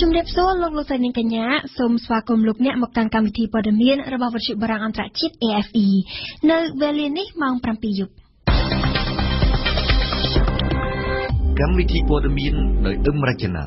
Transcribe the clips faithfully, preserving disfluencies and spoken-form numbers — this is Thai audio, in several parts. Chúng đẹp số lục lục dân cả nhà, xôm xóa cùng lục nhẹ một càng cam thì bỏ đầm yên, rồi bảo vật sự barang antara chip a ép i. Nơi về liền ấy mang pram pi dục. Cam thì bỏ đầm yên nơi âm ra chân à.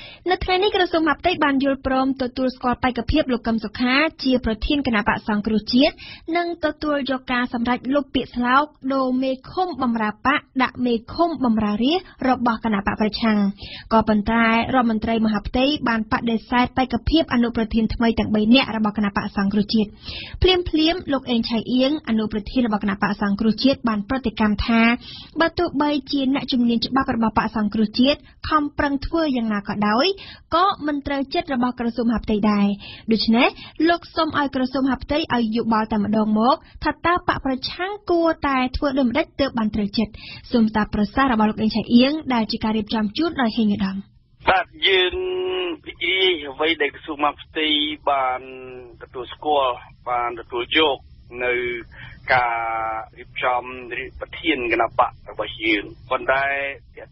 ในขณะนี้กระทรวงมหาดไทยបានយល់ព្រមទទួលស្គាល់បេក្ខភាពលោកកឹមសុខាជាប្រធានគណៈបក្សសង្គ្រោះជាតិនិងទទួលយកការសម្រេចលោកពាក្យស្លោកដូមេខុមបំរាបៈដាក់មេខុមបំរារាជរបស់គណៈបក្សសង្គ្រោះជាតិព្រមព្រៀងលោកអេនឆៃអៀងអនុប្រធានរបស់គណៈបក្សសង្គ្រោះជាតិបានប្រតិកម្មថាបើទោះបីជាអ្នកជំនាញច្បាប់របស់បក្សសង្គ្រោះជាតិខំប្រឹងធ្វើយ៉ាងណាក៏ដោយ ក៏មិនត្រូវចិត្តរបស់ក្រសួងមហាផ្ទៃដែរដូច្នេះលោកសូមឲ្យក្រសួងមហាផ្ទៃឲ្យយោបល់តែម្ដងមកថាតើបកប្រឆាំងគួរតែធ្វើដំណេចទៅបានត្រូវចិត្តសូមតាប្រសារបស់លោកអេនឆៃអៀងដែលជាការរៀបចំយុទ្ធឲ្យហ៊ីងឧត្តមបាទយើងពិធីអ្វីដែលក្រសួងមហាផ្ទៃបានទទួលស្គាល់បានទទួលយកនៅការរៀបចំបធានគណៈបករបស់យើងប៉ុន្តែទាក់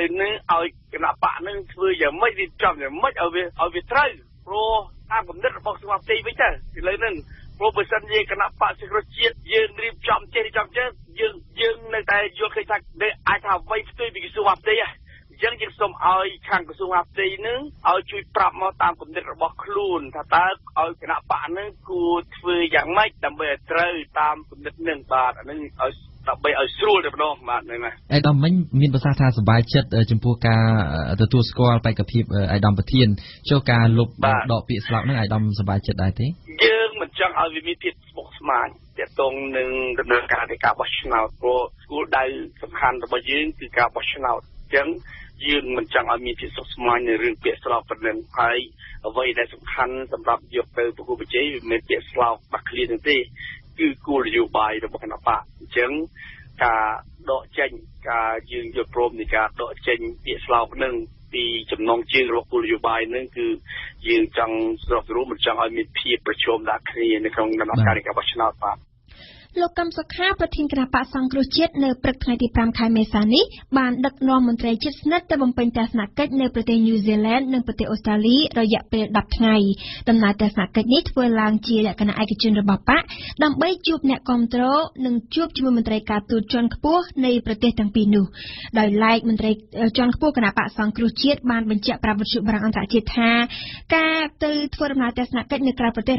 ូវហ្នឹងឲ្យកណបៈហ្នឹងធ្វើយ៉ាងម៉េចវាត្រូវយ៉ាងម៉េចឲ្យវាឲ្យវាត្រូវ ព្រោះតាមគំនិតរបស់ស្មារតីវិញទៅឥឡូវហ្នឹងព្រោះបើសិនជាគណៈបកសិករជាតិយើងរៀបចំចេះរៀបចំចេះយើងនៅតែយកឃើញថាដែលអាចថាអ្វីផ្ទៃពីក្រសួងមហាផ្ទៃអញ្ចឹងយើងសូមឲ្យខាងក្រសួងមហាផ្ទៃហ្នឹងឲ្យជួយប្រាប់មកតាមគំនិតរបស់ខ្លួនថាតើឲ្យកណបៈហ្នឹងគួរធ្វើយ៉ាងម៉េចដើម្បីឲ្យត្រូវតាមគំនិត បាទហ្នឹងហើយឯកឧត្តមមិញមានប្រសាសន៍ថាសប្បាយចិត្តចំពោះការទទួលស្គាល់បេក្ខភាពឯកឧត្តមប្រធានចូលការលុបដកពាក្យស្លោកហ្នឹងឯកឧត្តមសប្បាយចិត្តដែរទេយើងមិនចង់ឲ្យវាមានភាពស្មុគស្មាញទាក់ទងនឹងដំណើរការនៃការបោះឆ្នោតព្រោះគោលដៅសំខាន់របស់យើងគឺការបោះឆ្នោតអញ្ចឹងយើងមិនចង់ឲ្យមានភាពស្មុគស្មាញនៅរឿងពាក្យស្លោកប៉ុណ្ណឹងហើយអ្វីដែលសំខាន់សម្រាប់យកទៅប្រគល់បច្ចេកវិមានពាក្យស្លោកនឹង ការដកចេញការយើងយកព្រមនៃការដកចេញពាក្យស្លោកនឹងពីចំណងជើងរបស់គោលនយោបាយនឹងគឺយើងចង់ស្របទៅរួមមិនចង់ឲ្យមានភាពប្រជុំដាក់គ្នានៅក្នុងដំណើរការនៃការបោះឆ្នោតបាទ លោកកឹមសុខាប្រធានគណៈបក្សសង្គ្រោះជាតិនៅព្រឹកថ្ងៃទី ប្រាំខែមេសានេះបានដឹកនាំមន្ត្រីជិតស្និទ្ធទៅបំពេញទស្សនកិច្ចនៅប្រទេសញូហ្សេឡង់និងប្រទេសអូស្ត្រាលីរយៈពេល ដប់ ថ្ងៃ ដំណើរទស្សនកិច្ចនេះធ្វើឡើងជាលក្ខណៈឯកជនរបស់បក្សដើម្បីជួបអ្នកគាំទ្រនិងជួបជាមួយមន្ត្រីការទូតជាន់ខ្ពស់នៃប្រទេសទាំងពីរនោះដោយឡែកមន្ត្រីជាន់ខ្ពស់គណៈបក្សសង្គ្រោះជាតិបានបញ្ជាក់ប្រាប់វិទ្យុបារាំងអន្តរជាតិថាការទៅធ្វើដំណើរទៅកាន់ នៅក្នុងនាម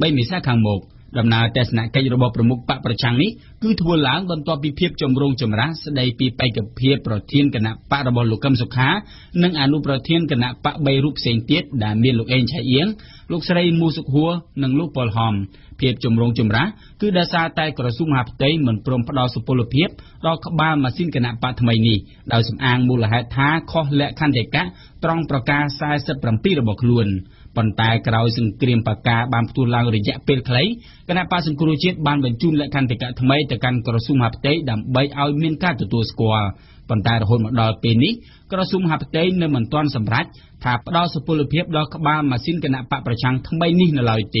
បី មេសាខាងមុខ ដំណើរទស្សនកិច្ចរបស់ប្រមុខបកប្រឆាំងនេះគឺធ្វើឡើងបន្ទាប់ពីភាពចម្រូងចម្រាសស្ដីពីបេក្ខភាពប្រធានគណៈបករបស់លោកកឹមសុខានិងអនុប្រធានគណៈបក បី រូបផ្សេងទៀតដែលមានលោកអេនឆៃអៀង លោកស្រីមូសុខហួរនិងលោកប៉ុលហមភាពចម្រូងចម្រាសគឺដោយសារតែក្រសួងមហាផ្ទៃមិនព្រមផ្ដល់សុពលភាពដល់ក្បាលម៉ាស៊ីនគណៈបកថ្មីនេះដោយសំអាងមូលហេតុថាខុសលក្ខខណ្ឌឯកៈត្រង់ប្រកាស សាយសិបប្រាំពីរ របស់ខ្លួន Còn tại cầu sừng kìm bạc ca ban tu lang rồi dẹp bê khấy, cái này pa sừng cua chết ban bên chun lại can thì cả tham ấy từ can cầu sung hấp tế đầm bay ao miên ca từ tua square. Còn tại hồi một đợt bên ní cầu sung hấp tế nơi mình toàn sầm rách, thà đo số polo phép đo các ba mà xin cái này paประชัง tham ấy ní là lời tì.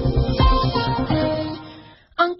องค์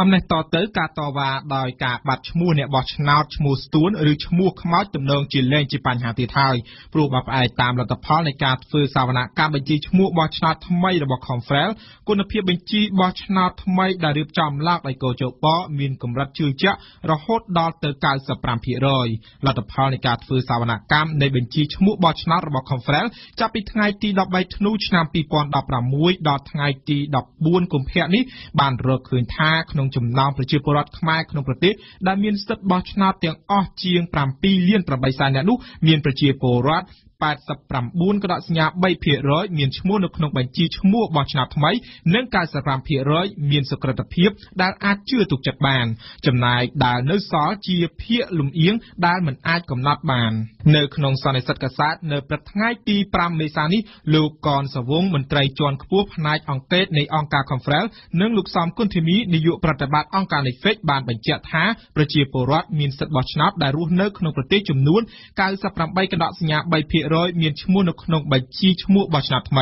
อำนาจต่อเติร์กาตวาโดยการบัดชมูเนี่ยบอชนาชมูสตูนหรือชมูขมายจำนวนจีเลนจีปัญหาติไทยปลูกแบบไอตามรัฐพลในการฟื้นสาวนักการบัญชีชมูบอชนาทำไมระบบคอมเฟลสกุลเพียบบัญชีบอชนาทำไมได้เรียบจำลากในโกโจปอมีนกำรัดชื่อเจาะระหดดอลเติร์กาสปรามพีเรย์รัฐพลในการฟื้นสาวนักการในบัญชีชมูบอชนาระบบคอมเฟลสจะไปทางไอตีดอกใบธนูชนามปีปอนดับประมุยดอลทางไอตีดอกบุญกุมเพียนี้บานเรือคืนท่าขนมจำนวนประชีพรัฐขมายขนมประเทศได้มีสติบอชนาเตียงอ้อเจียง ปรามปีเรย์ แปดสิบแปดบุญกระดาษสัญญาใบเพียร้อยเมียนชั่วโมงขนมบัญชีชั่วโมงบอชนาทำไมเนื่องการเปลี่ยนแปลงในเมียนกำรัดยืดเจาะระหดดอลเติร์กาสปรามพีเรย์รัฐพลในการฟื้นสาวนักการบัญชีชมูบอชนาทำไมได้เรียบจำลากในโกโจปอมีนกำรัดชื่อเจาะระหดดอลเติร์กาสปรามพีเรย์รัฐพลในการฟื้นสาวนักการบัญชีชมูบอชนาทำไม เมียนชั่วโมงขนมบัญชีชั่วโมงบอชนาทำไม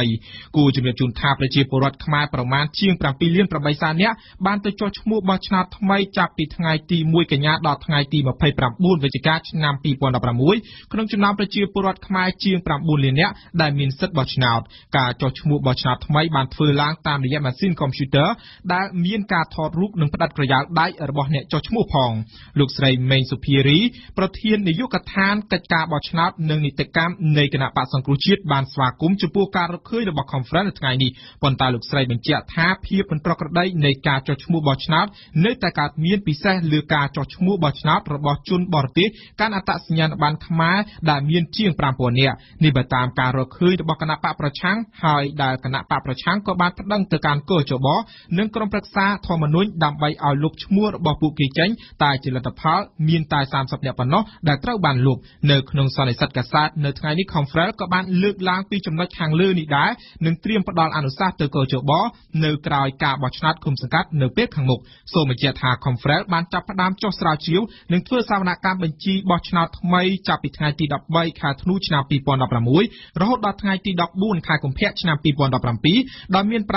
กูจะมีจุนทาประชีพรัฐขมายประมาณเชียงปรามปีเลียนประบายซาเนียยบ้านตัวจอดชั่วโมงบอชนาทำไมจากปีทางไอตีมวยกันยาดอทางไอตีมาเพย์ปรามบุญเวจิกาชนามปีปอนดับประมุยขนมจุนน้ำประชีพรัฐขมายเชียงปรามบุญเลียนเนี่ยได้เมียนสัตว์บอชนาดกาจอดชั่วโมงบอชนาทำไมบานฟื้นล้างตามระยะมาสิ้นคอมพิวเตอร์ได้เมียนการถอดรูปหนึ่งประดับกระยาได้ระบบคอนเฟรนซ์ไงนี่ปอนตาลูกไซเบญจาท้า ก็บ้านเลือกล้างปีจำนวนทางเลือนิดได้หนึ่งเตรียมประดอนอนุสาสตร์เตอร์เกอร์จบอหนึ่งกลายกาบอชนาทคุมสังกัดหนึ่งเปียกขังหมกโซมเจียธาคอมเฟรลบ้านจับประดามจ่อสลาชิวหนึ่งเพื่อสาวนักการบัญชีบอชนาทำไมจับปิดไงตีดับใบขาธนูชนาปีปอนดับประมุยรหดดับไงตีดับบุญขายกุมเพียชนาปีปอนดับประปี ดำใบตร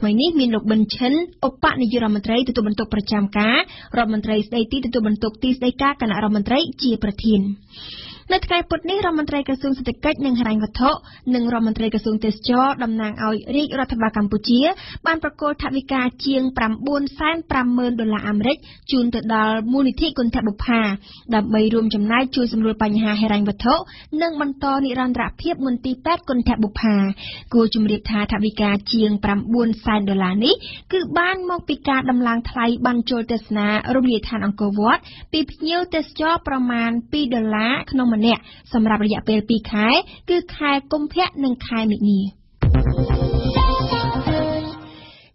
ไทยนี้มีนลกบัญชนอุปนิยรมนตรีตัวบรรทุกตีสได้กาคณะรมนตรีจีประทิน กรมการเงินไทยนี้มีนลกบัญชนอุปนิยรมนตรีตัวบรรทุกตีสได้กาคณะรมนตรีจีประทิน กรมการเงินไทยนี้มีนลกบัญชนอุปนิยรมนตรีตัวบรรทุกตีสได้กาคณะรมนตรีจีประทิน Nơi cây bột ní rau mận tây cơ sương sệt cách nương hành vật thọ nương rau mận tây cơ sương tết cho đầm nàng ao riêng ra tháp Campuchia banประกอบทวิกาเชียงปรำบุญแสนปรำเมินดอลลาร์อเมริกจูนติดดอลมูนิธิกุนทบุพาดำไปรวมจำนายจูนสำรวจปัญหาให้รังวัตถุเนื่องบรรทอนิรันดร์เพียบมูลตีแปดกุนทบุพากูจุมเรียบทาทวิกาเชียงปรำบุญแสนดอลลาร์นี้คือบ้านมองปีกาดำลางไทยบรรโจเตสนาโรงเรียนทานอังกอวอดปีพิเยลเตสจอประมาณปีดอลลาร์ขนมเนี่ยสำหรับระยะเปลปีขายคือขายกลมเพะหนึ่งขายมินี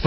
ไฟ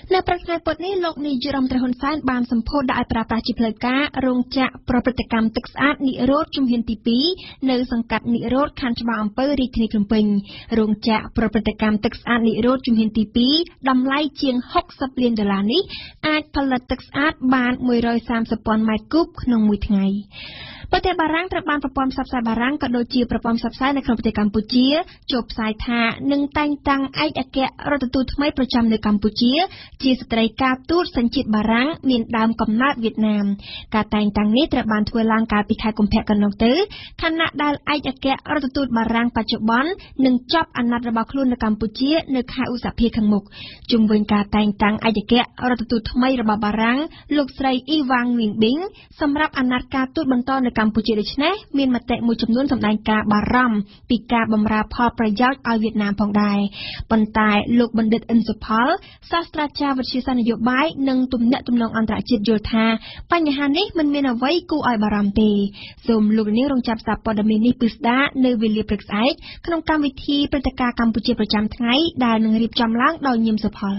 ในประเทศปนี้โลกนิยมตระหนสานบานสัมโพธได้ประปาจิเพลกาโรงจะประปฏิกรรมตึกสะอาดนิโรธจุมเฮนติปีในสังกัดนิโรธคันฉบับอำเภอริทนิกรุงปิงโรงจะประปฏิกรรมตึกสะอาดนิโรธจุมเฮนติปีดำไล่เชียงหกสับเลียนดอลลาร์นี้อาจผลิตตึกสะอาดบานมวยรอยสามสปอนไมค์กุ๊บนงมวยไงประเทศบารังตระบานประปอมสับสายบารังกระโดจีประปอมสับสายในคลองประเทศกัมพูชีจบสายทาหนึ่งแต่งตังไอเอกะรัตตุทไม่ประจำในกัมพูชีจีสตรีกาตูดสัญจิตบารังเมียนดามกำนัดเวียดนามการแต่งตังนี้ตระบานทเวลางการปีคายกุมแพกันลงตื้อขณะดาลไอเอกะรัตตุบารังปัจจุบันหนึ่งจอบอนัตระบาคลุนในกัมพูชีในคายอุสาพีขังมุกจุงเวงการแต่งตังไอเอกะรัตตุทไม่ระบาบารังลูกสตรีอีวังวิงบิงสำหรับอนัตกาตูดบรรทอนกัมพูชีดิฉันเมียนมาเตะมูจำนวนสำนักกาบารัมปีกาบำราพอประยัดเอาเวียดนามพองได้ปันตายลูกบันเดิดอินสุพอลศาสตราจารย์วิชาสันยุบายนังตุ่มเนตุ่มนองอันตรจิตโยธาปัญหานี้มันเมียนเอาไว้กู้ไอบารัมตีส่วนลูกนี้ลงจับสับปอดเมนิปิสดาเนวิลิปริกไซต์ขนมการวิธีปฏิกากัมพูชีประจำไทยได้หนึ่งรีบจำล้างดาวยิมสุพอล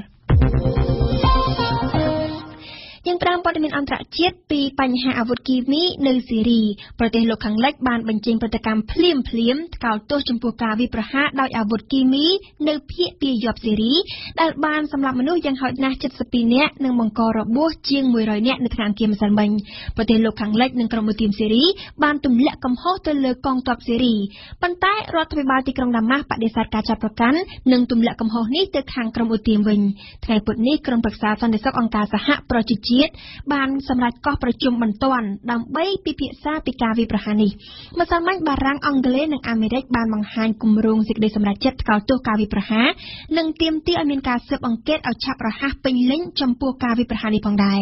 ยังตามปฏิบัติอันตรายเจ็ดปีปัญหาอาวุธกีมีในซีรีประเทศโลกขังเล็กบานบัญชีปฏิกรรมพลิ้มพลิ้มเก่าตัวชมพูกาวิประหะได้อาวุธกีมีในเพียปีหยอบซีรีแต่บานสำหรับมนุษย์ยังหอยนาเจ็ดสปีเนี้ยหนึ่งมังกรระบุเชียงมวยรอยเนี้ยในทางเกมสันบังประเทศโลกขังเล็กหนึ่งกรมทีมซีรีบานตุ่มเละกำห่อตัวเลือกกองตัวซีรีปันใต้รถไฟบาติกรมดำมากปฏิเสธการจับประกันหนึ่งตุ่มเละกำห่อนี้เจอทางกรมทีมวิงไทยปนนี้กรมปรึกษาสันเดชองการสหประจิต ទៀត បាន សម្រេចកោះប្រជុំបន្ទាន់ ដើម្បី ពិភាក្សា ពីការវិប្រហារនេះ ម្សិលមិញ បារាំង អង់គ្លេស និង អាមេរិក បាន បង្ហាញ គម្រោង សេចក្តីសម្រេចចិត្ត ថ្កោលទោសការវិប្រហារ និង ទាមទារ ឲ្យ មាន ការ ស៊ើបអង្កេត ឲ្យ ឆាប់រហ័ស ពេញលេញ ចំពោះ ការ វិប្រហារ នេះ ផងដែរ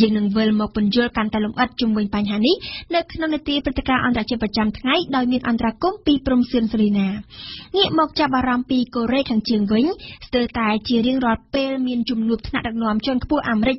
យើង នឹង វិល មក ពន្យល់ កាន់តែ លម្អិត ជុំវិញ បញ្ហា នេះ នៅ ក្នុង នាទី ព្រឹត្តិការណ៍ អន្តរជាតិ ប្រចាំ ថ្ងៃ ដោយ មាន អន្តរាគមន៍ ពី ព្រំសៀន សេរីណា ងាក មក ចាប់អារម្មណ៍ ពី កូរ៉េ ខាង ជើង វិញ ស្ទើរតែ ជា រៀងរាល់ ពេល មាន ជំនួប ថ្នាក់ ដឹកនាំ ជាន់ ខ្ពស់ អាមេរិក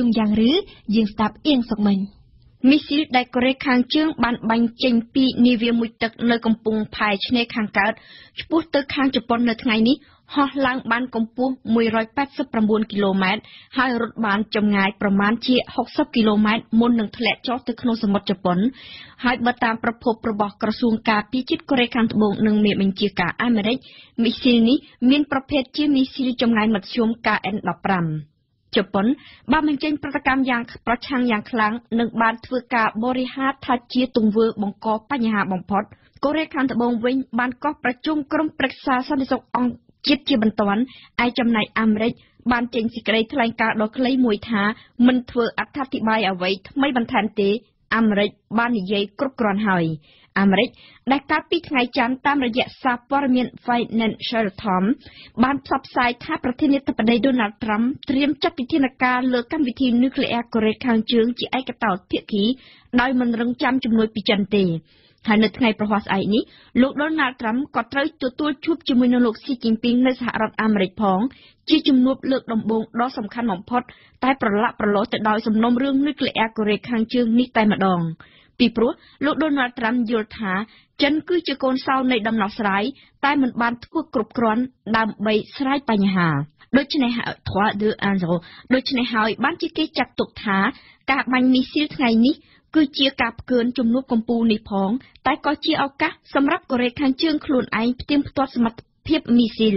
ុង យ៉ាង ឬ យើង ស្ដាប់ អៀង សុកមិញ មីស៊ីល ដែល កូរ៉េ ខាង ជើង បាន បាញ់ ចេញ ពី នាវា មួយ ទឹក នៅ កំពង់ ផែ ឆ្នេរ ខាង កើត ឆ្ពោះ ទៅ ខាង ជប៉ុន នៅ ថ្ងៃ នេះ ហោះឡើងបានកម្ពស់មួយរយប៉ែតសិបប្រាំបួនគីឡូម៉ែត្រហើយរត់បានចម្ងាយប្រមាណជាហុកសិបគីឡូម៉ែត្រមុននឹងធ្លាក់ចុះទៅក្នុងសមុទ្រជប៉ុនហើយបើតាមប្រភពរបស់ក្រសួងការពារជាតិកូរ៉េខាងត្បូងនិងមេបញ្ជាការអាមេរិកមីស៊ីលនេះមានប្រភេទជាមីស៊ីលចម្ងាយមធ្យម K N ដប់ប្រាំ ជប៉ុនបានបញ្ចេញប្រតិកម្មយ៉ាងប្រឆាំងយ៉ាងខ្លាំងនិងបានធ្វើការបរិហារថាជាទង្វើបង្កបញ្ហាបំផុតកូរ៉េខាងត្បូងវិញបានកោះប្រជុំក្រុមប្រឹក្សាសន្តិសុខអង្គជាតិជាបន្ទាន់ឯចំណែកអាមេរិកបានចេញសេចក្តីថ្លែងការណ៍ដ៏ខ្លីមួយថាមិនធ្វើអត្ថាធិប្បាយអ្វីថ្មីបន្ថែមទេអាមេរិកបាននិយាយគ្រប់គ្រាន់ហើយអាមេរិកដែលកាលពីថ្ងៃច័ន្ទតាមរយៈសារព័ត៌មាន Financial Times បានផ្សព្វផ្សាយថាប្រធានាធិបតី Donald Trump ត្រៀមចាត់វិធានការលើកម្មវិធី Nuclear កូរ៉េខាងជើងជាឯកតោភាគីដោយមិនរង់ចាំជំនួយពីចិនទេហើយនៅថ្ងៃប្រហ័សស្អែកនេះលោក Donald Trump ក៏ត្រូវទទួលជួបជាមួយនឹងលោក ស៊ី ជីនពីង នៅសហរដ្ឋអាមេរិកផងជាជំនួបលើកដំបូងដ៏សំខាន់បំផុតតែប្រឡាក់ប្រឡោសទៅដោយសំណុំរឿង Nuclear កូរ៉េខាងជើងនេះតែម្ដងពីព្រោះលោក Donald Trump យល់ថាចិនគឺជាកូនសោរនៃដំណោះស្រាយតែមិនបានធ្វើគ្រប់គ្រាន់ដើម្បីស្រាយបញ្ហាដូច្នេះហើយ3 2 1ដូច្នេះហើយបានជាគេចាត់ទុកថាការបាញ់មីស៊ីលថ្ងៃនេះគឺជាការផ្កើនជំនួបកម្ពុជានេះផងតែក៏ជាឱកាសសម្រាប់កូរ៉េខាងជើងខ្លួនឯងផ្ទៀងផ្ទាត់សមត្ថភាពមីស៊ីល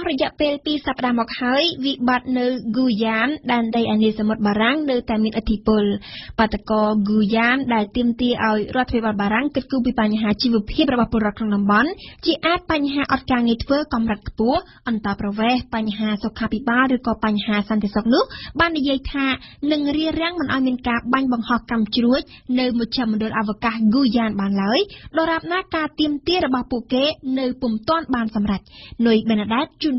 ស់រយៈពេលពីរសប្តាហ៍មកហើយវិបត្តិនៅ Guyan ដែនដីអាណិសមុទ្របារាំងនៅតែមានឥទ្ធិពលបាតុករ Guyan ដែលទាមទារឲ្យរដ្ឋាភិបាលបារាំងគិតគូរពីបញ្ហាជីវភាពរបស់ពលរដ្ឋក្នុងតំបន់ជាអាចបញ្ហាអត់ការងារធ្វើកម្រិតខ្ពស់អន្តរប្រវេសន៍បញ្ហាសុខាភិបាលឬក៏បញ្ហាសន្តិសុខនោះបាននិយាយថានឹងរារាំងមិនឲ្យមានការបាញ់បង្ហោះកាំជ្រួចនៅមជ្ឈមណ្ឌលអវកាស Guyan បានឡើយដរាបណាការទាមទាររបស់ពួកគេនៅពុំទាន់បានសម្រេចនុយ Benedictជូន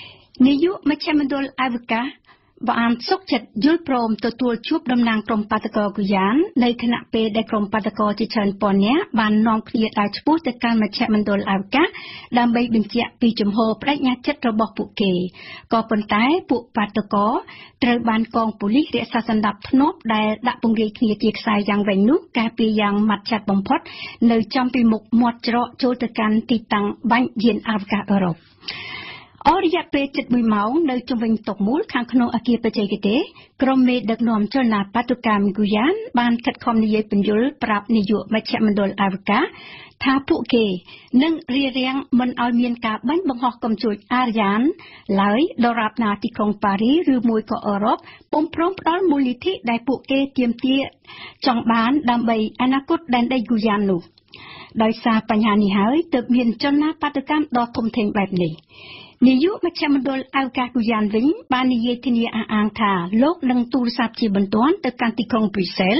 នាយកមជ្ឈមណ្ឌលអវកាសបានសុខចិត្តយល់ព្រមទទួលជួបតំណាងក្រុមបាតុករ Guyan នៅគណៈពេលដែលក្រុមបាតុករជាច្រើនពាន់នាក់បាននាំគ្នាដើរឆ្ពោះទៅកាន់មជ្ឈមណ្ឌលអវកាសដើម្បីបញ្ជាក់ពីជំហរប្តេជ្ញាចិត្តរបស់ពួកគេក៏ប៉ុន្តែពួកបាតុករត្រូវបានកងប៉ូលីសរក្សាសណ្តាប់ធ្នាប់ដែលដាក់ពង្រាយគ្នាជាខ្សែយ៉ាងវែងនោះការពារយ៉ាងម៉ត់ចត់បំផុតនៅចំពីមុខមាត់ច្រកចូលទៅកាន់ទីតាំងបាញ់យានអវកាសអឺរ៉ុបអស់រយៈពេលជិត1ម៉ោងនៅជុំវិញតុមូលខាងក្នុងអគារបច្ចេកទេសក្រុមមេដឹកនាំចលនាបាតុកម្ម Guyan បានខិតខំនិយាយបញ្យលប្រាប់នាយកមជ្ឈមណ្ឌលអវកាសថាពួកគេនឹងរារាំងមិនឲ្យមានការបាញ់បង្ហោះកំជ្រួច Ariane ឡើយដរាបណាទីក្រុងប៉ារីឬមួយក៏អឺរ៉ុបពុំព្រមផ្ដល់មូលនិធិដែលពួកគេទាមទារចង់បានដើម្បីអនាគតដែនដី Guyan នោះដោយសារបញ្ហានេះហើយទើបមានចលនាបាតុកម្មដ៏ធំធេងបែបនេះ Niu Machamodol Alcacuyanvin, Bani Yetinia Anta, Lok Lang Tour Sapchi Banton, the Canticon Pucel,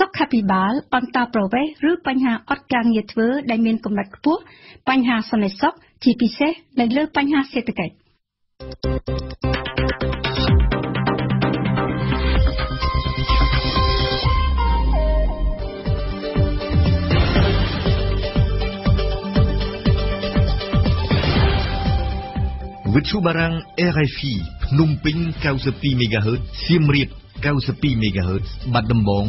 Sokapibal, Anta Prove, Ru Panya Otgang Yetver, Damin Kumakpu, Panya Sonesok, G P C, Nulu Panya Setakate. Bercu barang R F I Penumping ninety-two megahertz Siemriap ninety-two megahertz Bat Dembong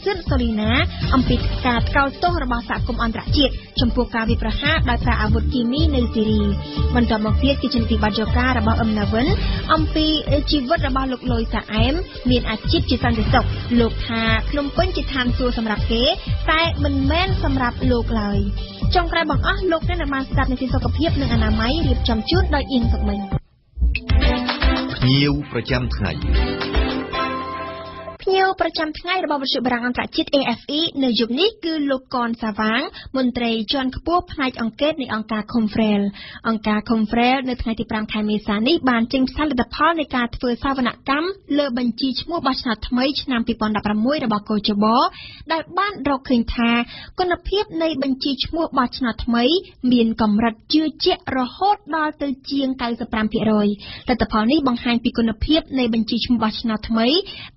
ការវិប្រហាដោយការអាវុធគីមីនៅសេរីបន្តមកទៀតគឺជំនទីបាជការបស់អំណវលអំពីជីវិតរបស់លោកលយសាអែមមានអាជីពជាសន្តិសុខលោកថា ភ្ញៀវប្រចាំថ្ងៃរបស់វិទ្យុបារាំងអន្តរជាតិ A F E នៅយប់នេះគឺលោកកនសាវាង មន្ត្រីជាន់ខ្ពស់ផ្នែកអង្គការនៃអង្គការ Confrel អង្គការ Confrel នៅថ្ងៃទី fiveខែមេសានេះ បានចេញផ្សាយលទ្ធផលនៃការធ្វើសវនកម្មលើបញ្ជីឈ្មោះបោះឆ្នោតថ្មីឆ្នាំ twenty sixteen របស់ក.ច.ប. ដែលបានរកឃើញថាគុណភាពនៃបញ្ជីឈ្មោះបោះឆ្នោតថ្មីមានកម្រិតជឿជាក់រហូតដល់ទៅជាង ninety-five percent លទ្ធផលនេះបង្ហាញពីគុណភាពនៃបញ្ជីឈ្មោះបោះឆ្នោតថ្មី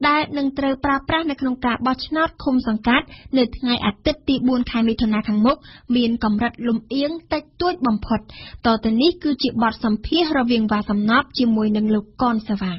ដែលនឹងត្រូវ ប្រើប្រាស់នៅក្នុងការបោះឆ្នោតឃុំសង្កាត់នៅថ្ងៃអាទិត្យទី fourខែមិថុនាខាងមុខ មានកម្រិតលំអៀងតិចតួចបំផុត តទៅនេះគឺជាបទសម្ភាសន៍រវាងវ៉ាសំណប់ជាមួយនឹងលោកកនសាវាង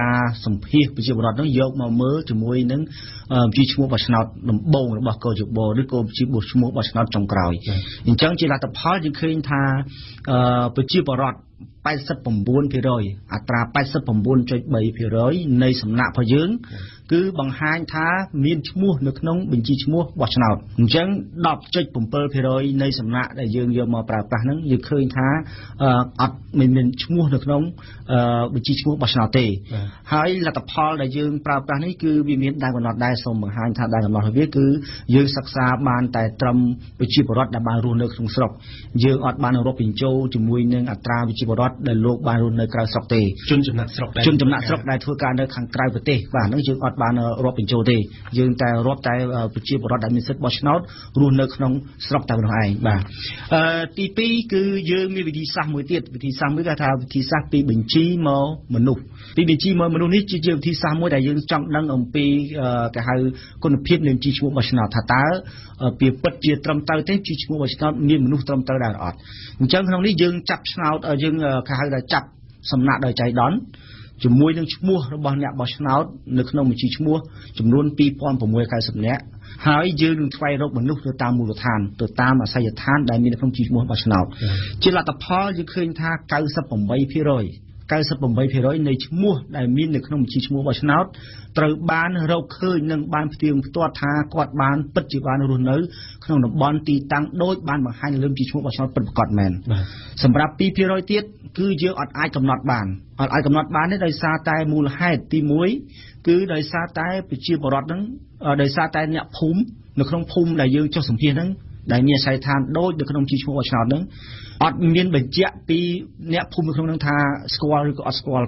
ារសម្ភាសន៍ប្រជាពលរដ្ឋនោះយកមកមើលជាមួយនឹងជីឈ្មោះបោះឆ្នោតដំបូងរបស់ក.ច.ប.ឬក៏ជីឈ្មោះបោះឆ្នោតចុងក្រោយអញ្ចឹងជាលទ្ធផលយើងឃើញថា Uh, ប្រជាពលរដ្ឋ eighty-seven point three នៃសំណាក់របស់យើងគឺបង្ហាញថាមានឈ្មោះនៅក្នុងបញ្ជីឈ្មោះបោះឆ្នោតអញ្ចឹង ten point seven នៃសំណាក់ដែលយើងយកមកប្រើប្រាស់ហ្នឹងយើងឃើញថាអត់មានឈ្មោះនៅក្នុងបញ្ជីឈ្មោះបោះឆ្នោតទេហើយលទ្ធផលដែលយើងប្រើប្រាស់នេះគឺវាមានដែរកំណត់ដែរសូមបង្ហាញថាដែរកំណត់របស់វាគឺយើងសិក្សាបានតែត្រឹមប្រជាពលរដ្ឋដែលបានរស់នៅក្នុងស្រុកយើងអត់បានរកបញ្ចូលជាមួយនឹងអត្រាប្រជាពលរដ្ឋ រដ្ឋដែលលោកបានរស់នៅក្រៅស្រុកទេជនចំណាក់ស្រុកជនចំណាក់ស្រុកដែលធ្វើការនៅខាងក្រៅប្រទេសបាទហ្នឹងយើងអត់បានរាប់បញ្ចូលទេយើងតែរាប់តែប្រជាពលរដ្ឋដែលមានសិទ្ធិបោះឆ្នោតរស់នៅក្នុងស្រុកតែម្ដងឯងបាទអឺទីពីរគឺយើងមានវិធីសាស្ត្រមួយទៀតវិធីសាស្ត្រមួយគេថាវិធីសាស្ត្រពីបញ្ជីមកមនុស្សពីបញ្ជីមកមនុស្សនេះជាវិធីសាស្ត្រមួយដែលយើងចង់ដឹងអំពីគេហៅគុណភាពនៃជីឈ្មោះបោះឆ្នោតថាតើពីពិតជាត្រឹមត្រូវទេជីឈ្មោះបោះឆ្នោតមានមនុស្សត្រឹមត្រូវដែរអត់អញ្ចឹងក្នុងនេះយើងចាប់ឆ្នោតយើងគេហៅថាចាប់សំណាក់ដោយចៃដន្យជាមួយនឹងឈ្មោះរបស់អ្នកបោះឆ្នោតនៅក្នុងបញ្ជីឈ្មោះចំនួនពីរពាន់sáu百九十នាក់ហើយយើងនឹងស្វែងរកមនុស្សទៅតាមមូលដ្ឋានទៅតាមអាសយដ្ឋានដែលមានក្នុងជីឈ្មោះបោះឆ្នោតជាលទ្ធផលយើងឃើញថា 98%98% នៃឈ្មោះដែលមាននៅក្នុងបញ្ជីឈ្មោះរបស់ឆ្នោតត្រូវបានរកឃើញនិងបានផ្ទៀងផ្ទាត់ថាគាត់បានពិតជាបានរស់នៅក្នុងតំបន់ទីតាំងដូចបានបង្ហាញលើបញ្ជីឈ្មោះរបស់ឆ្នោតពិតប្រាកដមែនសម្រាប់ ពីរភាគរយ ទៀតគឺយើងអត់អាចកំណត់បានអត់អាចកំណត់បានទេដោយសារតែមូលហេតុទីមួយគឺដោយសារតែប្រជាពលរដ្ឋនឹងដោយសារតែអ្នកភូមិនៅក្នុងភូមិដែលយើងចុះសម្ភាសន៍ហ្នឹងដែលមានអាសយដ្ឋានដូចនៅក្នុងជីឈ្មោះបោះឆ្នោតហ្នឹងអត់មានបញ្ជាក់ពីអ្នកភូមិក្នុងហ្នឹងថាស្គាល់ឬក៏អត់ស្គាល់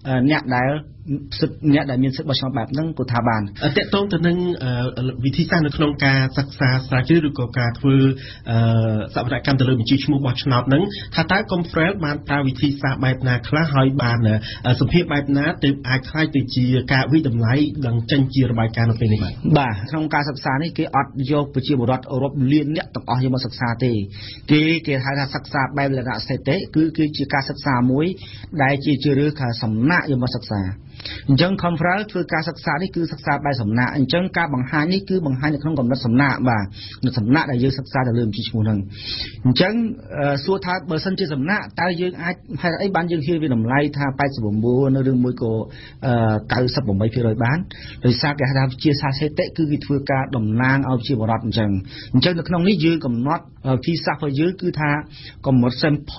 អ្នកដែលសិទ្ធិអ្នកដែលមានសិទ្ធិបោះឆ្នោតបែបហ្នឹងគាត់ថាបានតកតងទៅនឹងវិធីសាស្ត្រនៅក្នុងការសិក្សាស្រាវជ្រាវឬក៏ការធ្វើសវនកម្មទៅលើបញ្ជីឈ្មោះបោះឆ្នោតហ្នឹងថាតើ Confrel បានប្រើវិធីសាស្ត្របែបណាខ្លះហើយបានសម្ភារបែបណាទើបអាចខ្លាយទៅជាការវិតម្លៃដឹងចេញជារបាយការណ៍នៅពេលនេះបាទបាទក្នុងការសិក្សានេះគេអត់យកប្រជាពលរដ្ឋរាប់លានអ្នកទាំងអស់យកមកសិក្សាទេគេគេហៅថាសិក្សាបែបលក្ខណៈសេដ្ឋកិច្ចគឺគឺជាការសិក្សាមួយដែលជាជឿថាសំណាក់យកមកសិក្សាអញ្ចឹង Confrel ធ្វើការសិក្សានេះគឺសិក្សាបែបសំណាក់អញ្ចឹងការបង្ហាញនេះគឺបង្ហាញនៅក្នុងកំណត់សំណាក់បាទនៅសំណាក់ដែលយើងសិក្សាទៅលើបញ្ជីឈ្មោះហ្នឹងអញ្ចឹងសួរថាបើសិនជាសំណាក់តើយើងអាចហេតុអីបានយើងហ៊ានវាតម្លៃថាeighty-nineឬមួយក៏ninety-eight% បានដោយសារគេហៅថាវិទ្យាសាស្ត្រសេដ្ឋកិច្ចគឺគេធ្វើការតំណាងឲ្យប្រជាពលរដ្ឋអញ្ចឹងអញ្ចឹងនៅក្នុងនេះយើងកំណត់វិសាស្ត្ររបស់យើងគឺថាកំណត់ sample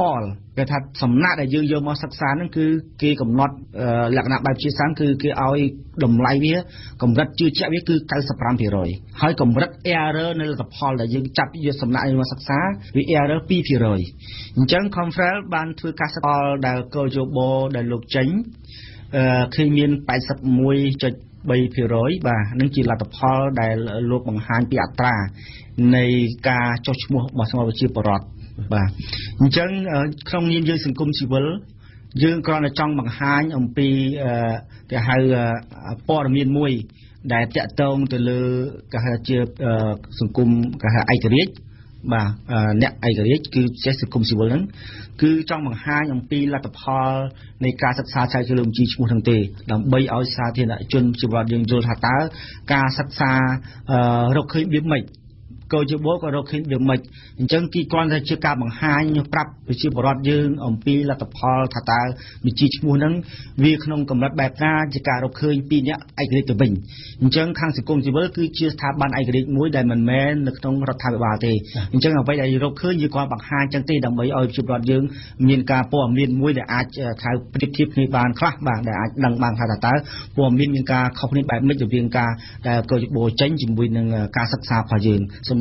គេថាសំណាក់ដែលយើងយកមកសិក្សាហ្នឹងគឺគេកំណត់លក្ខណៈបែបជាសាស្ត្រគឺគេឲ្យតម្លៃវាកម្រិតជឿជាក់វាគឺ ninety-five percent ហើយកម្រិត error នៃលទ្ធផលដែលយើងចាប់យកសំណាក់មកសិក្សាវា error two percent អញ្ចឹង Confrel បានធ្វើការសិក្សាដែលកលយោបដែលលោកចេញឃើញមាន eighty-one point three percent បាទនឹងជាលទ្ធផលដែលលោកបង្ហាញពីអត្រានៃការចុះឈ្មោះរបស់សមាជិកបរិបទបាទអញ្ចឹងក្នុងនាមយើងសង្គមស៊ីវិលយើងគ្រាន់តែចង់បង្ហាញអំពីគេហៅព័ត៌មានមួយដែលតាក់ទងទៅលើគេហៅជាសង្គមគេហៅឯករាជ្យបាទអ្នកឯករាជ្យគឺជាសង្គមស៊ីវិលហ្នឹងគឺចង់បង្ហាញអំពីលទ្ធផលនៃការសិក្សាស្រាវជ្រាវលើបញ្ជីឈ្មោះហ្នឹងទេដើម្បីឲ្យសាធារណជនជីវរដ្ឋយើងយល់ថាតើការសិក្សារកឃើញវាមិនក៏ជាបោកក៏រកឃើញវាមិនអញ្ចឹងគឺគ្រាន់តែជាការបង្ហាញប្រាប់ប្រជាពលរដ្ឋយើងអំពីលទ្ធផលថាតើវិជាឈ្មោះហ្នឹងវាក្នុងកម្រិតបែបណាជាការរកឃើញពីអ្នកឯករាជ្យទៅវិញអញ្ចឹងខាងសង្គមស៊ីវិលគឺជាស្ថាប័នឯករាជ្យមួយដែលមិនមែននៅក្នុងរដ្ឋាភិបាលទេអញ្ចឹងអ្វីដែលរកឃើញយើងគ្រាន់បង្ហាញអញ្ចឹងទេដើម្បីឲ្យប្រជាពលរដ្ឋយើងមានការព័ត៌មានមួយដែលអាចខៅប្រៀបធៀបគ្នាបានខ្លះបាទដែលអាចដឹងបានថាតើព័ត៌មានមានការខុសគ្នាបែបម៉េចរវាងការដែលកោជបោចេញជាមួយនឹងការសិក្សារបស់យើង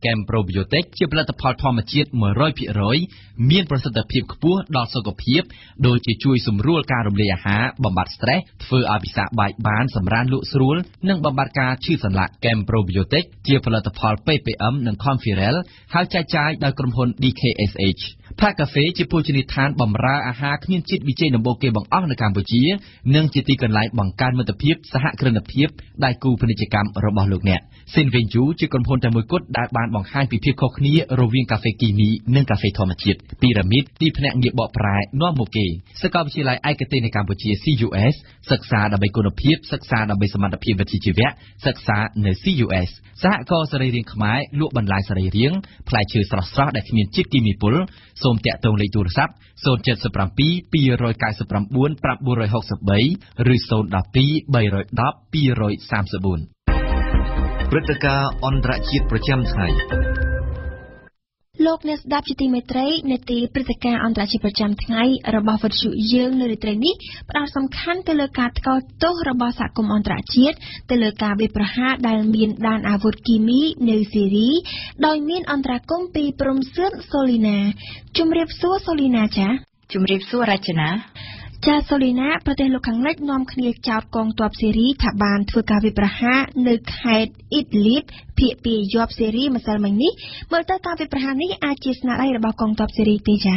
แกมโปรบิโอติกเชื่อผลิตภัณฑ์ธรรมชาติเมื่อร้อยพิเรย์มีประสิทธิภาพขั้วดอลสกปรกโดยจะช่วยสมรู้การรำเลียหาบำบัดสเตรสเพื่ออาบิสะใบบานสำราญลุสรุลนั่งบำบัดการชื่อสัญลักษณ์แกมโปรบิโอติกเชื่อผลิตภัณฑ์เปเปอัมนั่งคอมฟิเรลหายใจใจโดยกรมพล ดี เค เอส เอช ภาคกาแฟจะปูชนิทานบำราอาหารขึ้นจิตวิจัยนโบเกบังอ้อในกัมพูชีนั่งจิตติกันไหลบังการมัตพิบสหกรณพิบได้กูพนิจกรรมระบอบโลกเนี่ยเส้นเวียนจูจะกรมพลจำมวยกดได้บานบังห้างปีเพียโคนี้โรวิ่งกาแฟกีนี้นั่งกาแฟธรรมชาติพีระมิดที่แผนเงียบบ่อปลายนอโมเกสกาววิทยาลัยไอเกเตในกัมพูชี ซี ยู เอส ศึกษาดับเบิลกุลพิบศึกษาดับเบิลสมรรถพิบวิจิตรเวชศึกษาใน ซี ยู เอส สหกรณ์สรีเรียงขมายลวกบรรลัยสรีเรียงพลายชื่อสลับซ้อได้ขมิ้นจิตกีมีปุลสมเตะตรงเลยตัวซับโซนเจ็ดสิบสามปีปีรอยกายสิบสามบุญปรับบุญรอยหกสิบใบหรือโซนดับปีใบรอยดับปีรอยสามสิบบุญปรากฏการณ์อันตรายจิตประจำไทยโลกเนสดับจิตเมตรัยในตีปรากฏการณ์อันตรายจิตประจำไทยระบาดวัตถุเยื่อในเรื่องนี้ประสำคัญแต่เลือกการก่อตัวระบาดสังคมอันตรายจิตแต่เลือกการเบประหัดด้านมีนด้านอาวุธกิมิในซีรีโดยมีนอันตรายกงปีปรมเสื้อโซลินาจุมเรียบซัวโซลินาจ้ะจุมเรียบซัวราชนะจาโซลินาประเทศโลกครั้งแรกนำคณีจาวกองตัวซีรีถาบานทัวกาวิประหะนึกไฮอิดลิปเพียปียอบซีรีมาสลมัยนี้เมื่อตัวกาวิประหะนี้อาจิสนาไลระบากองตัวซีรีเตจ่า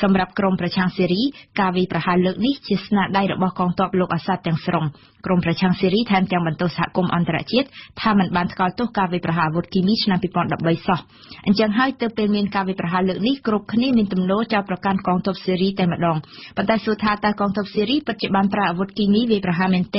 สำหรับกรมประชาซีรีส์กาวีประหาเลือกนิจิสนาได้ระบกองทัพโลกอาซาแต่งสรงกรมประชาซีรีส์แทนจังบรรทุสหกรมอันตรจิตถ้ามันบันทกาวตุกาวีประหาอาวุธกิมีชนามปีปอนดับใบซออันจังให้เติมเป็นเมียนกาวีประหาเลือกนิกรุบขณีมินตุมโนจัดประกันกองทัพซีรีส์แต่มาดองปัตตาสุธาตากองทัพซีรีส์ปัจจุบันปราอาวุธกิมีวีประหาเมนเต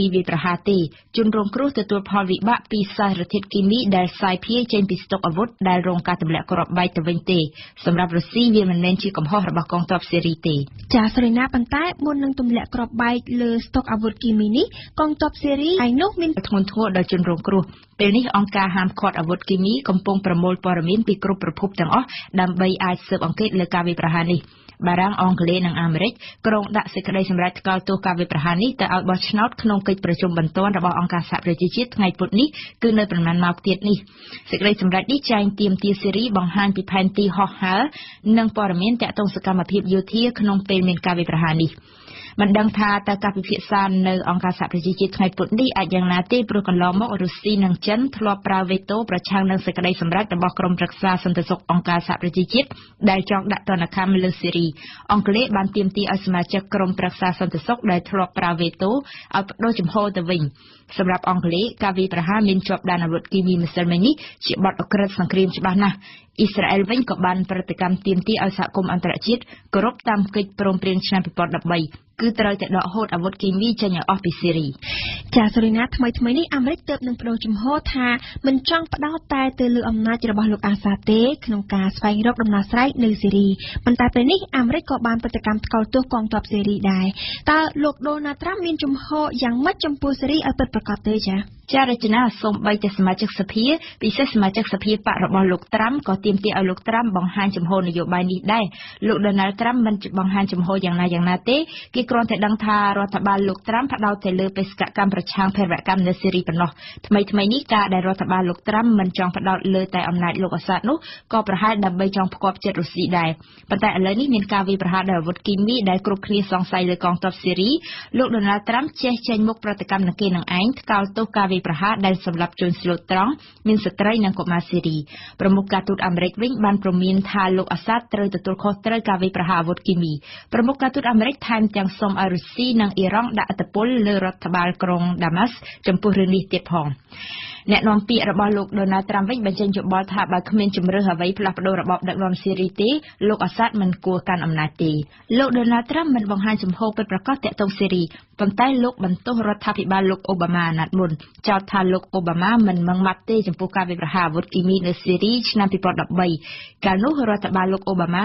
มีวีประหาตีจุนโรงครูตัวพอวิบะปีสารเทศกิมีได้สายเพียเจนปิสตกอาวุธได้โรงการตำแหน่งกรอบใบตะเวนเตสำหรับรัสเซียเวียมันเน้นชีกับห่อระบากองทัพซีรีเตจ่าสรีนาปันใต้บนนังตำแหน่งกรอบใบเลือสตกอาวุธกิมีนี้กองทัพซีรีไอโนมินทนโทษโดยจุนโรงครูเป็นนี้องค์การห้ามขอดอาวุธกิมีกำปงประมวลปรมินปีกรุบประพบต่างอ้อดำใบอาเซอร์อังกฤษเลือกการวีประหานีบารางอังกฤษนางอเมริกกรงดักศึกได้สำหรับกาวตัวการวีประหานีแต่เอาบอชนอตขนมกิจประชุมบรรทอนระบอบองค์การสหประชาชาติไงปุ่นนี้คือในประมาณมาเตียนี้ศึกได้สำหรับดิจัยเตรียมตีซีรีบังฮันปีพันตีฮอฮาหนึ่งปรมินแต่ตรงสกรรมพิบโยธีขนมเป็นเมนการวีประหานีมันดังทาตากาพิพิธานในองค์การสหประชาชาติไงปุ่นนี้อาจยังนาตีปรุกันล้อมอรุสีนางเจนทลอปราเวโตประชาหนึ่งศึกได้สำหรับระบอบกรมรักษาสันติสุของค์การสหประชาชาติได้จองดักตอนนักการเมืองซีรีอังกฤษบันเตียมตีอสมาชิกกรมรักษาสันติสุขได้ทลอปราเวโตเอาโดยจมโฮตะวิงสำหรับอังกฤษกาวีประหามินจบดานอาวุธกิมีมิสเซลเมนิจิบอดอักรัตสังครีมฉบับนะอิสราเอลวิ่งกับบันปฏิกรรมเตียมตีอาสาคมอันตรจิตกรบตามกิจปรมเปลี่ยนชนะปิปอดดับใบคือตรอยแต่ดอกโหดอาวุธกิมีจะอย่างออฟฟิซีรีจ่าสุรินะทำไมทำไมนี่อเมริกเติบหนึ่งโปรจมโฮธามันจ้องปะดาวตายเตือนลืออำนาจระบอบลูกอาซาเต้ขนมกาสไปรบรำนาสไรหนึ่งซีรีมันตายเป็นนี่อเมริกกับบันปฏิกรรมเก่าตัวกองทัพซีรีได้แต่โลกโดนาทรัมมินจมโฮยังมัดจมปูซีรีเอาเปิดประกอบเตยจ้ะจารจนาสมใบจะสมาชิกสภาพิเศษสมาชิกสภาปะระบอบลูกทรัมก็เตรียมเตรียมลูกทรัมบังฮันจมโฮนโยบายนี้ได้ลูกโดนัลทรัมมันบังฮันจมโฮอย่างนาอย่างนาเต้กิกรอนแต่ดังทารัฐบาลลูกทรัมพัดเอาแต่เลือไปสกัดการประชางเพรกรรมในซีรีปนอทำไมทำไมนี้การได้รัฐบาลลูกทรัมมันจองพัดเอาเลยแต่อำนาจลูกอสัตนุก็ประหารดับใบจองประกอบเจรุสีได้ปัจจัยอะไรนี้มีการวิประหารอาวุธกิมมี่ได้กรุ๊ปคลีสองไซเลยกองทัพซีรีลูกโดนัลทรัมเชเชนมุกปฏิกรรมนักเกณฑ์นังอังกาวตุกา รีประหารได้สำหรับจนสลดตรองมินสตรายนังกบมาซีรีประมุขการทูตอเมริกวิ่งบันพรมินทาโลกอาซาเตอร์ตุลโคเตอร์กาเวประหารวดกิมีประมุขการทูตอเมริกไทม์จังสมอารุซีนังอิรังดาอัตปุลเลรัฐบาลกรงดามัสจมพูรินิเตียพองแนนอนปีระบอบโลกโดนัลด์ทรัมป์วิ่งบรรจันจุบอลท่าบาคเมนจุมเรือหาวายพลับโดระบอบดักนอนซีรีตีโลกอาซามันกลัวการอำนาจตีโลกโดนัลด์ทรัมป์มันบังหันจมโฮเป็นประกอบแต่ตรงซีรีตอนใต้โลกบรรทุกรัฐบาลบาลโลกโอบามานัดมุนชาวทาโลกโอบามามันมังมัดเตจมพูการวิปราหาวดกิมีในซีรีชนำปีปอดดับใบการนุรัฐบาลโลกโอบามา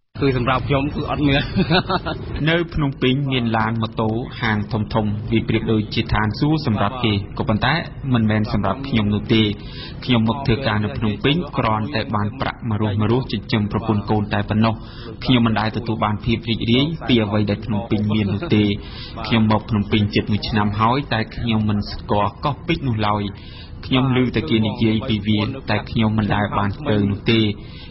คือสำหรับยมคืออดเมื่อเนื้อพนมปิ้งเมียนลานมาโตห่างทมทมวิปริตโดยจิตทานสู้สำหรับเกย์กบันแท้มันแมนสำหรับยมนุตียมมกเถื่อการในพนมปิ้งกรอนแต่บานประมารุมารุจิตจมประปุนโกนแต่ปนนกยมมันได้ตัวบานพีปริตรีเปียไว้เด็ดพนมปิ้งเมียนนุตียมมกพนมปิ้งจิตมุชนามห้อยแต่ยมมันสกอก็ปิดนุลอยยมลือแต่เกนิเยปีเวียนแต่ยมมันได้บานเตินุตี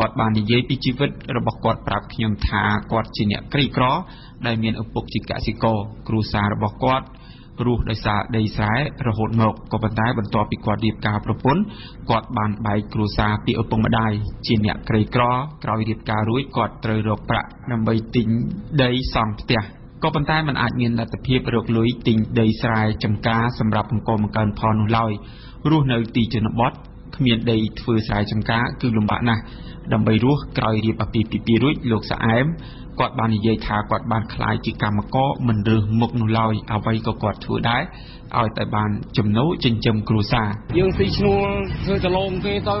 กอดบานในเย่ปีชีวิตระบบกอดปรับขยมทากอดจีเนี่ยกรีกรอได้เมียนอุปกจิกาสิโกครูสารบอกกอดรูได้สาได้สายระหดหมกกบันท้ายบรรทอปีกอดดีบกาประพ้นกอดบานใบครูสาปีอุปมาได้จีเนี่ยกรีกรอกรอยดีบการุ้ยกอดเตยรกประนำใบติงได้สองเตียกบันท้ายมันอาจเมียนอัตเพียประโยคลุยติงได้สายจำกาสำหรับองค์กรมังกรพรนุลอยรูในตีจนบอสเมียนได้ฝืนสายจำกาคือลมบะนะดำใบรูกรอยดีบปีปีปีรุ้ยโลกสายกอดบานใหญ่ทากอดบานคลายกิกรรมก็เหมือนเดิมมกนุลอยเอาไว้ก็กอดถือได้เอาแต่บานจมโนจินจมกรูซายังสีชนวลเธอจะลงกี่ตัว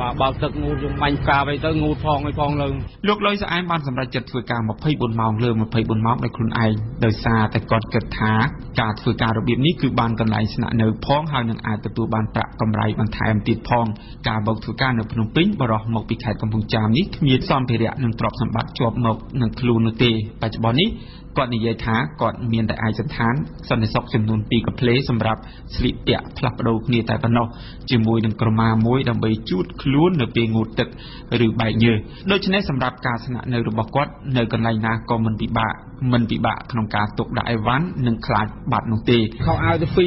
ว่าบาตึกงูจงบังกาไปเตองูพองไอพองเลยลูกลอยสะอ้ายบ้านสำหรับจัดฝึกการมาไพ่บนเมาเริ่มมาไพ่บนเมาในครุนไอโดยซาแต่ก่อนเกิดท้าการฝึกการระเบียบนี้คือบานกำไรสนะเนื้อพองหาหนังอาตะตูบานประกำไรบางทายติดพองการบอกฝึกการเนื้อพนมปิ้งบรอหมกปีไข่กำพุงจามนี้มีซ่อนเพรียหนึ่งตรอกสมบัติจวบหมกหนึ่งครูนเตปัจจุบันนี้ ก่อน นิยายท้า ก่อนเมียนแต่อายจันทานสันนิษฐานจำนวนปีกับเพลสสำหรับสลิเตะพลับโดนีแต่ปนอจิมวยดังกระมามวยดังใบจุดคลุ้นหรือเปียงูตึกหรือใบเยื่อโดยเฉพาะสำหรับการสนะในรูปกอดในกันไลนาก็มันปีบะมันปีบะขนมการตกได้วันหนึ่งคลาดบาดหนึ่งตีเขาเอาจะฟี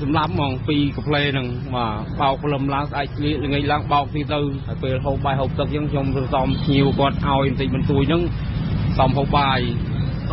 สำหรับมองปีกับเพลหนึ่งมาเป่าพลัมล้างไอเลี้ยงไงล้างเป่าตีเตอร์ไปหอบใบหอบตึกยังชมตอมหิวก่อนเอาอินติมันตัวยังตอมหอบใบต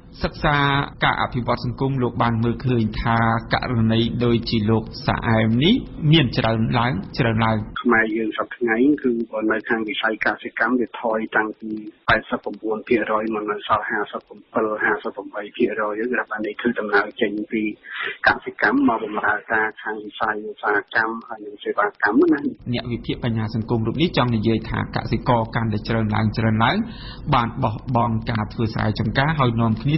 ศึกษากาอภิวัตสังคมโลกบางเมื่อคืนทากรณีโดยจิโลกสายนี้เมียนเจริญล้างเจริญล้างทำไมยืนสับไงคือวันในทางวิสัยการศึกษาเดือดทอยจังที่ไปสับผมวนเพียรอยมันมันสาวหาสับผมเปลือหาสับผมใบเพียรอยยึดรับอันนี้คือตำนานเจนปีการศึกษามาบรรดาการทางวิสัยวิชาการอันนี้เสวากรรมนั้นเนี่ยวิธีปัญญาสังคมรูปนี้จังในเยยทากสิกรการเจริญล้างเจริญล้างบานบ่บองกาถือสายจังก้าหอยนอนนี้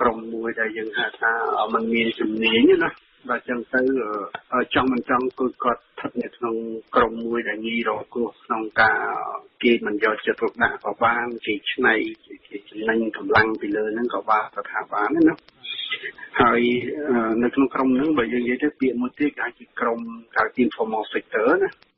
กรมมวยได้ยังหาตามันมีจำเนียนนะเราจังเตอจังมันจังคือกอดทับเนี่ยน้องกรมมวยได้ยีรอกูน้องกาเกณฑ์มันยอดจะถูกหนักกว่าบ้างจีชในจีชในกำลังไปเลยนั่นก็ว่าสถาบันนั่นนะหายในกลุ่มกรมนั้นแบบยังยังได้เปลี่ยนมุติการกรมการทีมฟอร์มอลเซกเตอร์นะ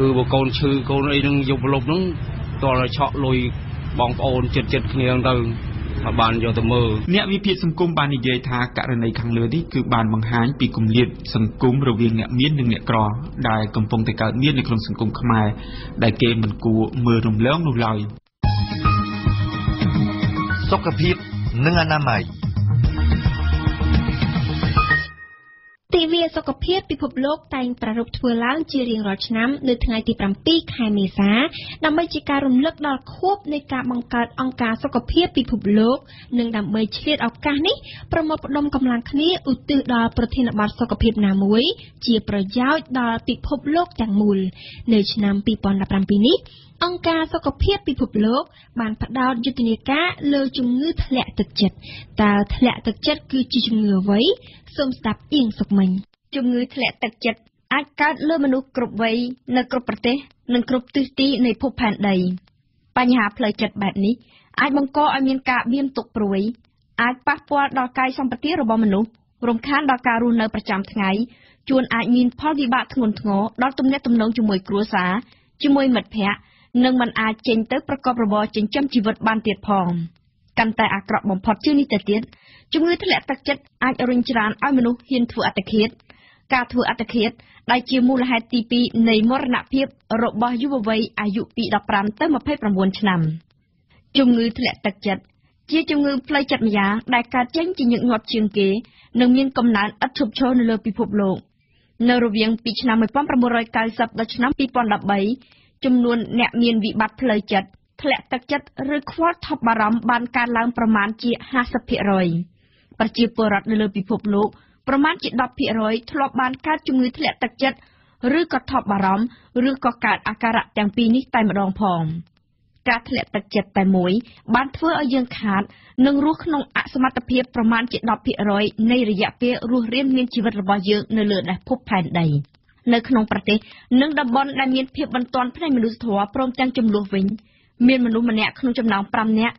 คือบุกโกนชื่อโกนไอ้นึงยุบลบนึงตัวเราเฉาะลอยบองโอนเจ็ดเจ็ดเนียงตึงบานโยตมือเนี่ยวิพีสังคมบานอิเยธากะระในขังเลือที่คือบานบางหายปีกุมเลียดสังคมระเวียงเนี่ยเมียนหนึ่งเนี่ยกรอได้กำปงแต่การเมียนในกลุ่มสังคมขมายได้เกมมันกูมือรุมเลี้ยงรุมลอยสกปรกหนึ่งอนามัยตีเวียสกปรกพิภพโลกแต่งประรบทัวร์ล้างจีเรียงรอชน้ำในทางไอติปรัมปีคายเมษานำไปจิการุมเลือกดอลควบในการบังการองการสกปรกพิภพโลกหนึ่งนำไปเชียดเอาการนี้ประมวลผลกำลังคณีอุตุดอลประเทศบัตรสกปรกนามวยจีประยาวดอลพิภพโลกแต่งมูลในชน้ำปีปอนดับปรัมปีนี้องการสกปรกพิภพโลกบานพัดดาวยุติเนกะเลอจุงงื้อทะเลตึกเจ็ดตาทะเลตึกเจ็ดคือจีจุงงื้อไว้สมศัพท์เอียงสกมันจุงงื้อทะเลตึกเจ็ด อาจการเลือมนุษย์กรุบไว้ในกรุบประเทศในกรุบตื้อตีในภูแผ่นใดปัญหาเพลย์จัดแบบนี้อาจบังก่ออเมริกาเบียมตกปรุยอาจปักปัวดอกไก่สัมปติระบอบมนุษย์รวมข้างดอกการุนในประจำไงจวนอาจยินพ่อวิบัติงุนงอดอกตุ่มเนื้อตุ่มน้องจมวยกลัวสาจมวยหมัดแพะนึ่งมันอาจเจนเตอร์ประกอบระบอบเจนจำชีวิตบานเตียดพองกันแต่อักระบอมพอดชื่อนิจเตียดจงเงยทะเลตักจัดอาจอริญจรานอามนุษย์เฮียนถูอัตเคิดการถูอัตเคิดได้เชื่อมูลหายตีปีในมรณะเพียบระบอบยุบวัยอายุปีดับปรามเติมมาเพ่ประมวลชนำจงเงยทะเลตักจัดเชื่อจงเงยเพลย์จัดมายาได้การแจ้งจีนงอดเชียงเก๋หนึ่งเมียนกำนันอัดฉุบโชนเรือปีพบโลกนรูเวียงปีชนะไม่ป้อมประมวลรายการสับดัชน้ำปีปอนดับใบจำนวนแนบเมียนวิบัติเพลย์จัดแถลตักจัดหรือควอทบบารมบานการล้างประมาณเจี๋ยห้าสิบเพียรอยประจีปรัดในเรือปีพบโลกประมาณเจ็ดดับเพียรอยทลบบานการจุงมือแถลตักจัดหรือกทบบารมหรือกการอาการะแตงปีนี้ไตมรองพองการแถลตักจัดแต่หมวยบานเพื่อเอายังขาดหนึ่งรู้ขนมอสมัตเพียประมาณเจ็ดดับเพียรอยในระยะเพียรู้เรียนเรียนชีวิตระบายเยอะในเรือได้พบแผ่นใดในขนมประเทศหนึ่งดับบอลได้เมียนเพียบวันตอนพนัยมนุษย์ถั่วพร้อมแตงจำลวงวิ่งเมียนมนุษย์มันเนี่ยขนมจำนองปรำเนี่ย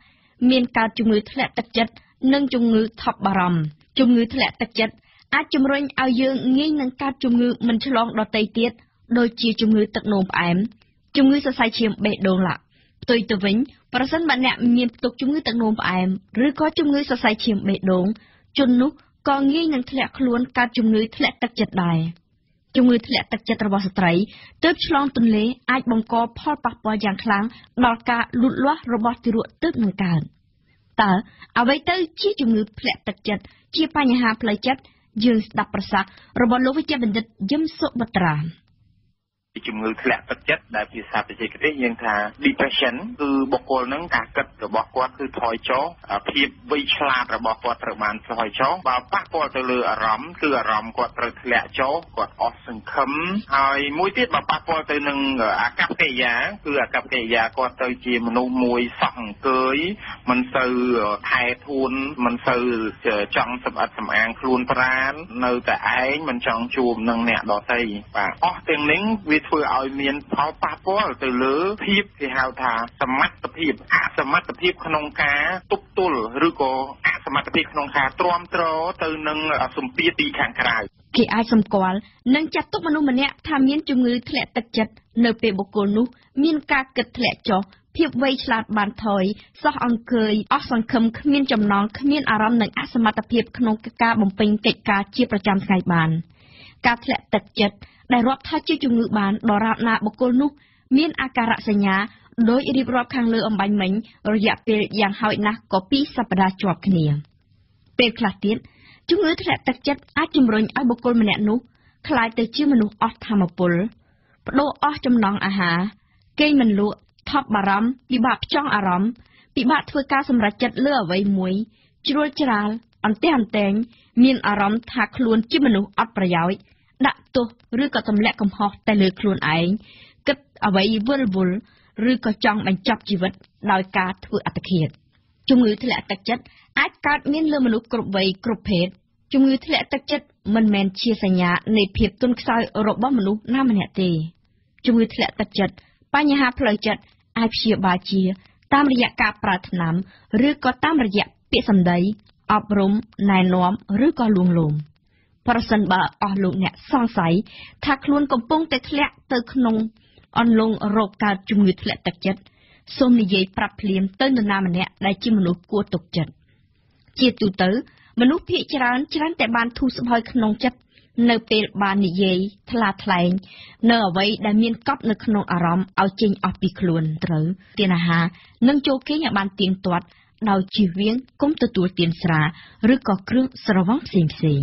เมียนการจุงมือแถลตักจัดนึ่งจุงมือทับบารมจุงมือแถลตักจัดอาจจำรอยเอาเยอะงี้นังการจุงมือมันฉลองดอเตยเตี้ยโดยเชี่ยจุงมือตักนมแอมจุงมือสะใสเชียมเบดดงละตัวตัววิ่งประสันมันเนี่ยเมียนตกจุงมือตักนมแอมหรือก็จุงมือสะใสเชียมเบดดงจนนุกก็งี้นังแถลขล้วนการจุงมือแถลตักจัดได้จงมือแถลตักจัตรบสตรีเติบฉลองตุนเล่อาจบงกอพ่อปักปอยอย่างครั้งนอการลุดล้วระบอบติรุเติบหนึ่งการแต่เอาไว้เติบชี้จงมือแถลตักจัดชี้ปัญหาพลายจัดยืนดับประสักระบอบโลกวิจารณ์เยี่ยมสุบัตราจงมือแถลตักจัดได้พิสาพิเศษก็ได้ยังท่า depression คือบกคนนั้นการเกิดระบอบว่าคือถอยจ้อพิบวิชลาระบอบว่าประมาณถอยจ้อบ่าวปักปอยตัวเรืออารมณ์คืออารมณ์กว่าแถลจ้อกว่าออกสังคมไอ้มวยที่บ่าวปักปอยตัวหนึ่งอากับเตยาคืออากับเตยากว่าตัวจีมนุมวยส่องเกยมันสื่อไทยทุนมันสื่อจังสมอัดสมแองครูนปราณในแต่ไอ้มันจังจูมนั่งเนี่ยดอไซป่ะอ๋อเต็งเล้งเพื่อเอาเมียนเผาปลาป้อตือหรือพีบที่หาวทาสมัติพีบอาสมัติพีบขนมกาตุบตุลหรือก็อาสมัติพีบขนมกาตรอมตรอตือหนึ่งสมปีตีแข่งกระไรที่อาสมกอลนังจับตุ๊กมนุษย์มันเนี่ยทำเมียนจุงือแถลตักจัดเนเปบโกนุเมียนกาเกิดแถลจอกเพียบไวฉลาดบานถอยซอกอังเคยออกสังคมขมิ้นจำนองขมิ้นอารมณ์หนึ่งอาสมัติพีบขนมกาบ่มเป็งเกตกาเชียประจำไงบานกาแถลตักจัดได้รับท่าเชื่อจุงือบานดอราณาบกนุเมียนอาการะสัญญาโดยรีบรอบคางเลืออมบันเหม็งระยะเปลี่ยนอย่างหายนักก็ปีสัปดาห์จวบเนียมเปลี่ยนคลาติสจุงือแถลตักจัดอาจุมรนอาบกนมเนนุคลายแต่ชื่อมนุออธรรมปุลโลออจำนองอาหาเกยมันลุทอบบารมปิบาพจ้องอารมปิบาทเวกาสำหรับจัดเลือไว้มวยจรวดจราอันเตอันแตงเมียนอารมทักคลวนชื่อมนุออดประยอยดักตัวหรือก็ตำแหลกกำหอกแต่เลือครูนไอ้ก็เอาไว้เวิร์ลบุลหรือก็จ้องมันจับชีวิตลอยกาถืออัตเคียดจมือทะเลตักจัดอาจการเมียนเลือมนุษย์กรุบไว้กรุบเพศจมือทะเลตักจัดมันแมนเชียสัญญาในเพียบต้นซอยรบบ้ามนุษย์หน้ามันแหตเตจมือทะเลตักจัดปัญญาพลอยจัดอาเพียบาเชียตามระยะกาปรารถนามหรือก็ตามระยะเปียสัมไดอบรมนายน้อมหรือก็ลวงลมพระสันบาออลุเนี่ยซ่อนใสถ้าคลวนกำปงแต่แคละเตอขนงอ่อนลงโรคการจุงมือแคละตักจัดส้มนิยปรับเปลี่ยนเต้นนามันเนี่ยได้จิมนุษย์กลัวตกจัดเจียตุเตอมนุษย์พิจารณาแต่บานทูสบอยขนงจัดเนเปบานนิยทลาทลายเนอไว้ได้เมียนก๊อบในขนงอารมณ์เอาจริงออกปีคลวนเตอเตียนอาหารนั่งโจเกยบานเตียงตรวจเราจีเวียงก้มตัวตัวเตียนสระหรือก่อเครื่องสระวังเสียงเสียง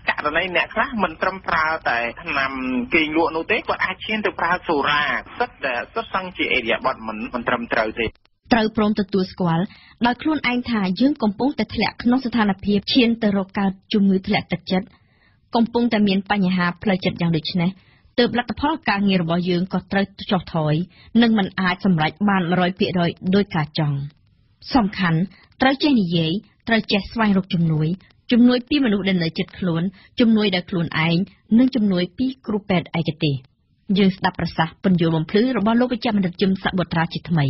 Cả đời này nè khác mình trầm phá tại năm kinh luận nô tế, còn ai trên từ phá sổ ra. Rất là xuất sân chị ế dạ bọn mình, mình trầm trâu tế. ត្រូវព្រមទទួលស្គាល់ដោយខ្លួនឯងថាយើងកំពុងតែធ្លាក់ក្នុងស្ថានភាពឈានទៅរកការរំខានដល់ផ្លូវចិត្តរបស់យើងហើយ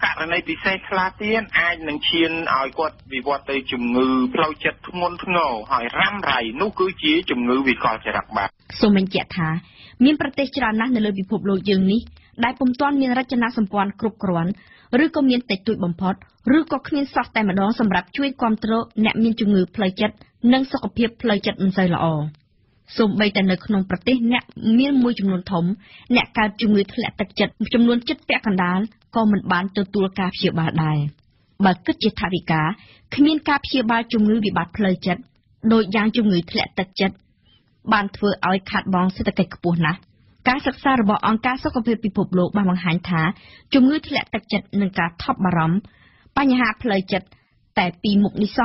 Cả lần này thì xe khá tiến ai nâng chiên ai quật vì vọt tới chùm ngư plau chất thông ngôn thông ngầu hỏi răm rầy nô cứ chế chùm ngư vì có trẻ đặc bạc. Số mình chạy thá, miễn bà tế trả năng nơi lời bị phục lộ dương ní, đại bông toan miễn rách ná xâm quan cực rõn, rưu có miễn tạch tụi bầm phót, rưu có khuyên sọc tay mà đó xâm rạp chui quam trô nẹ miễn chùm ngư plau chất, nâng sọc ập hiệp plau chất ơn rơi lọ. Số bây tại nơi khổng bà tế nẹ miễn môi chùm ngôn thống, nẹ cao chùm ngư thật lẹ tạch chất, chùm ngôn chất vẽ khẳng đán. Có mình bán từ tù ca phía bà đài. Bà cứt chế thả vị cá, khi miên ca phía bà chung ngư bị bạc lời chất, đôi giang chung ngư thật lẽ tật chất. Bạn thưa oi khát bóng sẽ tật kịch của bố nát. Cá sạc xa rồi bỏ ong cá sạc kịp bị phục lộ bà bằng hành thá, chung ngư thật lẽ tật chất nâng cá thóp bà rõm. Bà nhà hạ lời chất, tại vì mục ní so,